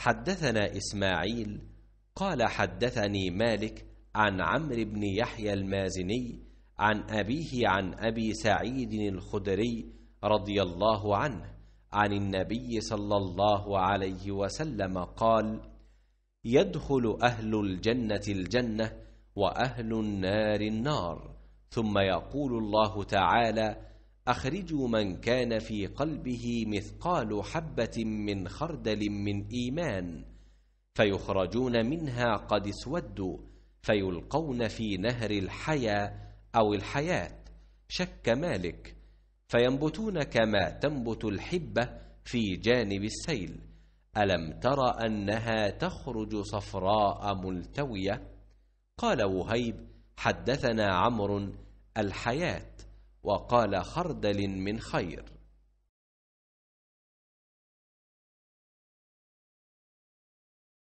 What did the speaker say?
حدثنا إسماعيل قال حدثني مالك عن عمرو بن يحيى المازني عن أبيه عن أبي سعيد الخدري رضي الله عنه عن النبي صلى الله عليه وسلم قال: يدخل أهل الجنة الجنة وأهل النار النار، ثم يقول الله تعالى: أخرجوا من كان في قلبه مثقال حبة من خردل من إيمان، فيخرجون منها قد اسودوا، فيلقون في نهر الحياة أو الحياة، شك مالك، فينبتون كما تنبت الحبة في جانب السيل، ألم ترى أنها تخرج صفراء ملتوية؟ قال وهيب: حدثنا عمرو الحياة، وقال خردل من خير.